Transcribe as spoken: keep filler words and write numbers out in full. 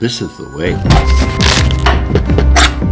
This is the way.